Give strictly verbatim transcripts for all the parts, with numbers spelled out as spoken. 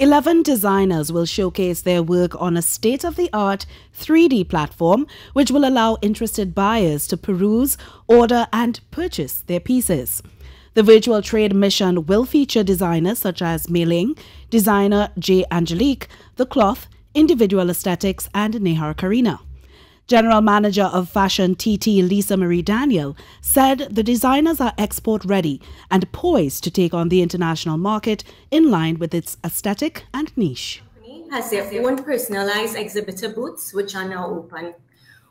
eleven designers will showcase their work on a state-of-the-art three D platform, which will allow interested buyers to peruse, order and purchase their pieces. The virtual trade mission will feature designers such as Meiling, Designer J Angelique, The Cloth, Individual Aesthetics and Nehar Karina. General Manager of Fashion T T Lisa-Marie Daniel said the designers are export ready and poised to take on the international market in line with its aesthetic and niche. The company has their own personalized exhibitor booths which are now open.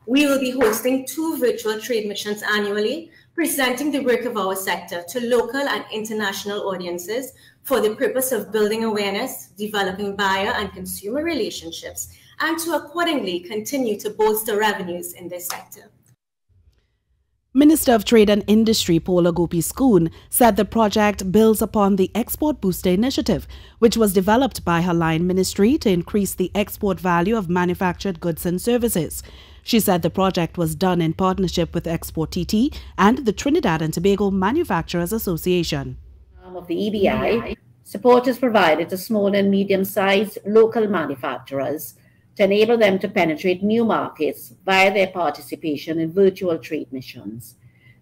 We will be hosting two virtual trade missions annually, presenting the work of our sector to local and international audiences for the purpose of building awareness, developing buyer and consumer relationships, and to accordingly continue to bolster revenues in this sector. Minister of Trade and Industry Paula Gopee-Scoon said the project builds upon the Export Booster Initiative, which was developed by her line ministry to increase the export value of manufactured goods and services. She said the project was done in partnership with ExportTT and the Trinidad and Tobago Manufacturers Association. Of the E B I, support is provided to small and medium-sized local manufacturers to enable them to penetrate new markets via their participation in virtual trade missions.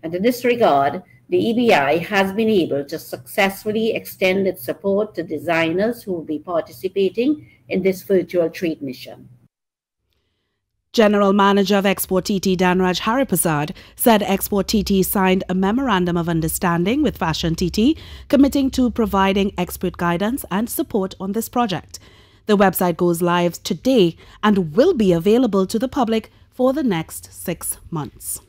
And in this regard, the E B I has been able to successfully extend its support to designers who will be participating in this virtual trade mission. General Manager of ExportTT Dhanraj Harrypersad said ExportTT signed a Memorandum of Understanding with Fashion T T, committing to providing expert guidance and support on this project. The website goes live today and will be available to the public for the next six months.